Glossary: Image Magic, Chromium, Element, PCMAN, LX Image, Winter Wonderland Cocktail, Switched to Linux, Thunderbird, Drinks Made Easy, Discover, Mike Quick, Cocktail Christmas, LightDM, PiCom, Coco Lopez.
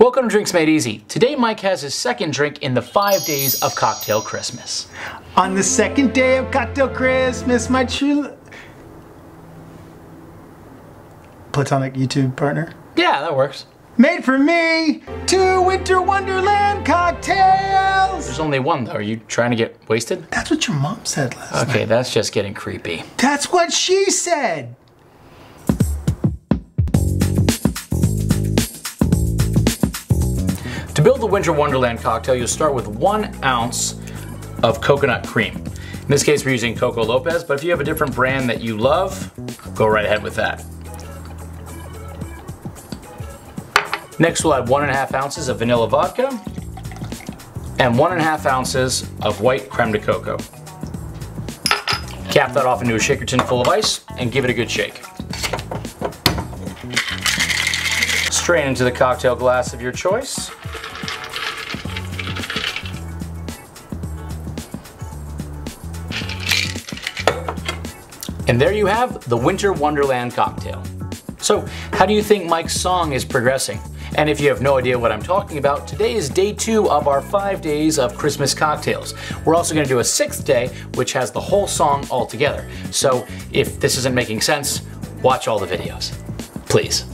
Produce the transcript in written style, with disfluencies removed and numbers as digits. Welcome to Drinks Made Easy. Today Mike has his second drink in the 5 days of Cocktail Christmas. On the second day of Cocktail Christmas, my true platonic YouTube partner. Yeah, that works. Made for me 2 Winter Wonderland cocktails. There's only one though. Are you trying to get wasted? That's what your mom said last night. Okay, that's just getting creepy. That's what she said. To build the Winter Wonderland cocktail, you'll start with 1 ounce of coconut cream. In this case, we're using Coco Lopez, but if you have a different brand that you love, go right ahead with that. Next, we'll add 1.5 ounces of vanilla vodka and 1.5 ounces of white creme de coco. Cap that off into a shaker tin full of ice and give it a good shake. Strain into the cocktail glass of your choice. And there you have the Winter Wonderland cocktail. So, how do you think Mike's song is progressing? And if you have no idea what I'm talking about, today is day 2 of our 5 days of Christmas cocktails. We're also going to do a 6th day, which has the whole song all together. So, if this isn't making sense, watch all the videos, please.